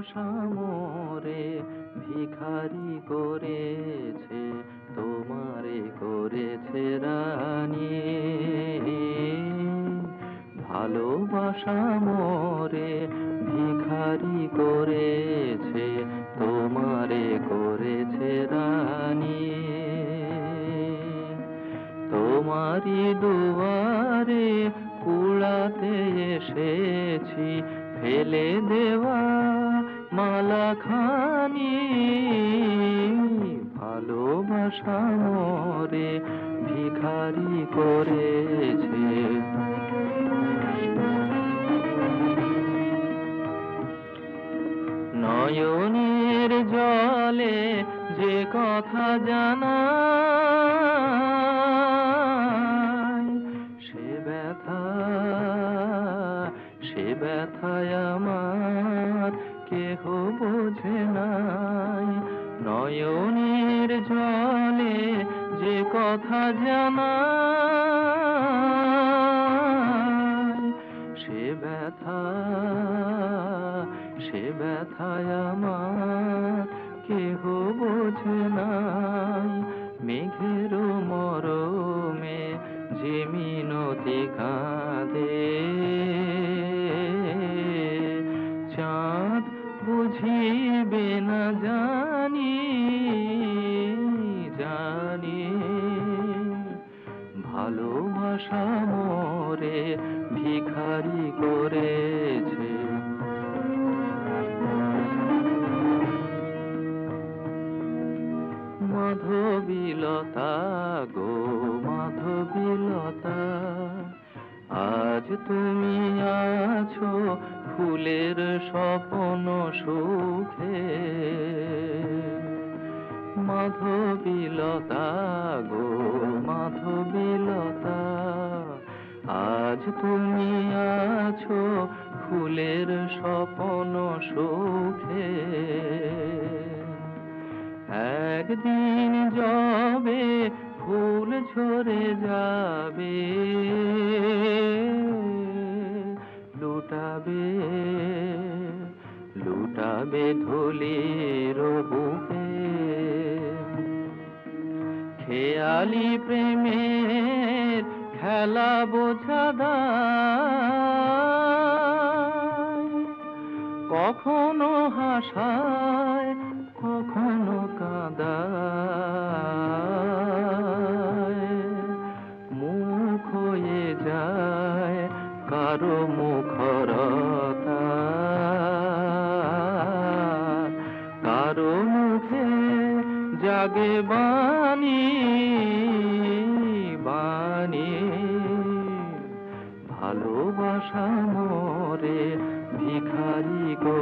ভালোবাসা মোরে ভিখারি করেছে, তোমারে করেছে রানী। ভালোবাসা মোরে ভিখারি করেছে, তোমারে করেছে রানী। তোমারি দুয়ারে কুড়াতে এসেছি, ফেলে দেওয়া মালাখানি। ভালোবাসা মোরে ভিখারি করেছে। নয়নের জলে যে কথা জানা, ব্যথায় আমার কেহ বোঝে নাই। নয়নের জলে যে কথা জানাই, সে ব্যথায় আমার কেহ বোঝে নাই। মেঘের মরমে যে মিনতি কাঁদে, চাঁদ বুঝিবে না জানি জানি। ভালোবাসা মোরে ভিখারি করেছে। মাধবীলতা গো মাধবীলতা, আজ তুমি আছো ফুলের স্বপন সুখে। মাধবীলতা গো মাধবীলতা, আজ তুমি আছো ফুলের স্বপন সুখে। একদিন যাবে ফুল ঝরে যাবে, লুটাবে ধুলির বুকে। খেয়ালি প্রেমের খেলা বোঝাদার, কখনো হাসায় কখনো কাঁদায়। মুখ হয়ে যায় কারো মুখরতা, কারো মুখে জাগে বাণী বাণী। ভালোবাসা মোরে ভিখারি গো।